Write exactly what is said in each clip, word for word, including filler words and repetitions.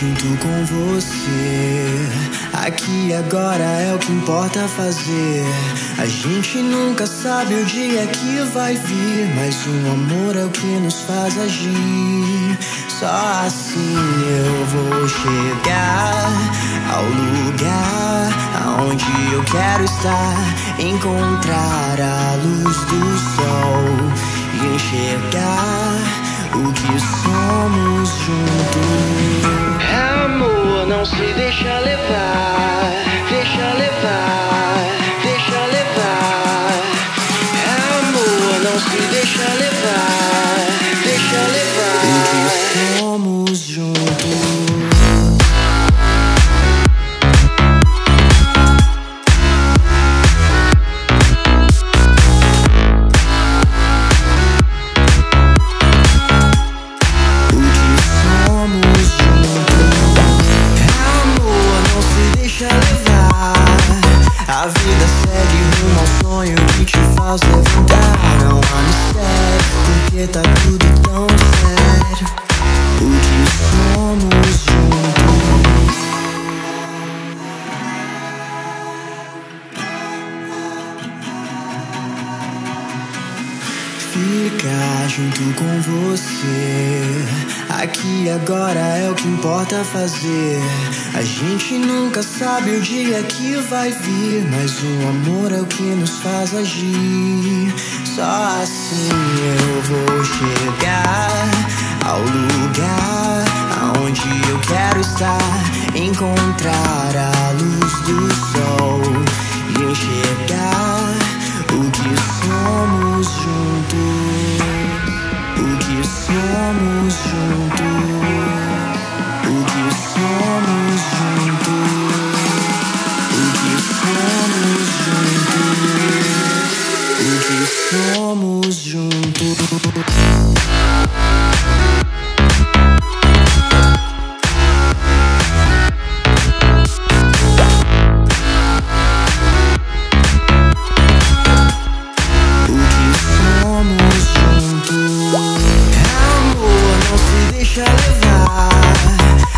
junto com você. Aqui agora é o que importa fazer. A gente nunca sabe o dia que vai vir, mas o amor é o que nos faz agir. Só assim eu vou chegar ao lugar aonde eu quero estar, encontrar a luz do sol e enxergar o que somos juntos. Amor, não se deixa levar, deixa levar, deixa levar. Amor, não se deixa levar, deixa levar. O que somos juntos. A vida segue rumo ao sonho que te faz levantar. Não há mistério, porque tá tudo tão sério. O que somos juntos. Ficar junto com você. Aqui agora é o que importa fazer. A gente nunca sabe o dia que vai vir, mas o amor é o que nos faz agir. Só assim eu vou chegar ao lugar aonde eu quero estar, encontrar a luz do sol e enxergar o que somos juntos. O que somos juntos, o que somos juntos, o que somos juntos, o que somos juntos.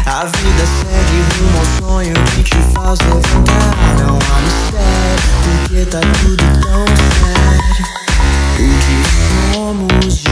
A vida segue rumo ao sonho que te faz levantar. Não há mistério, porque tá tudo tão sério. O que somos?